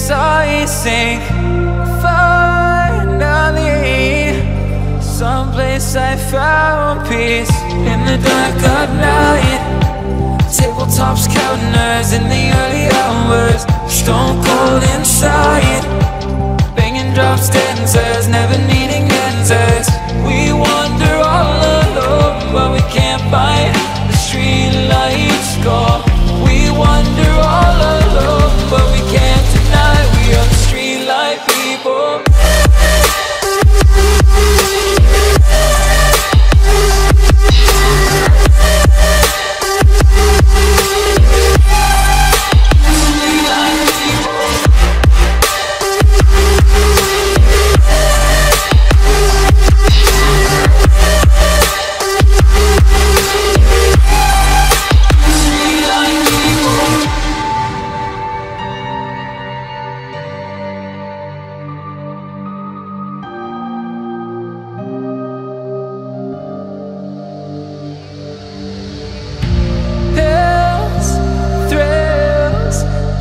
as I sink, finally someplace I found peace. In the dark of night, tabletops counting hours in the early hours, stone cold inside, banging drops, dancers, never needing answers. We wander all alone, but we can't find the street lights go. We wander all alone, but we can't deny we are the street light people.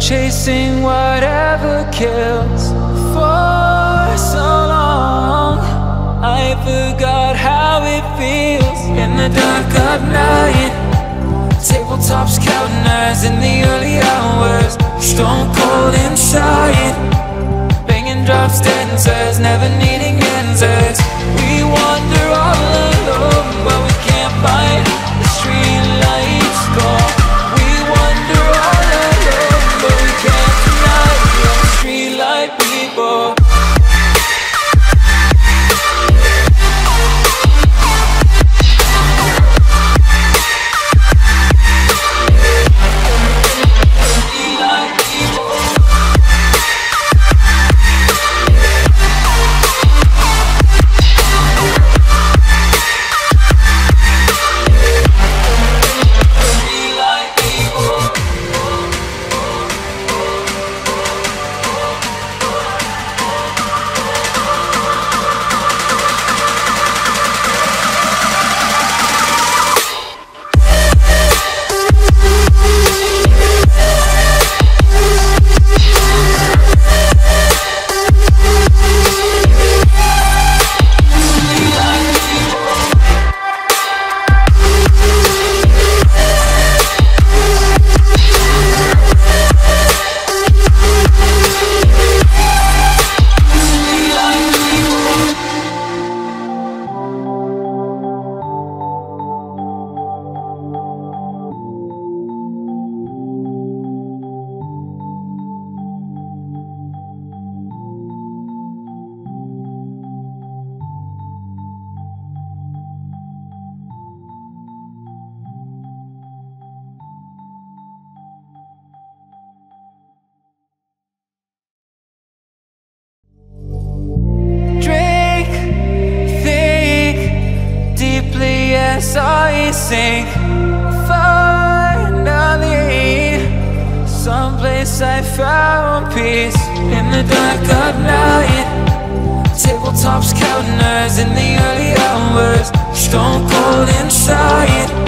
Chasing whatever kills for so long, I forgot how it feels. In the dark of night, tabletops counting hours in the early hours, stone cold inside, banging drops, dancers, never needing answers. We wander all alone, but we can't find the street lights gone. We wander all alone, can't deny we're the street light people. I sink, finally someplace I found peace. In the dark of night, tabletops counting hours in the early hours, stone cold inside,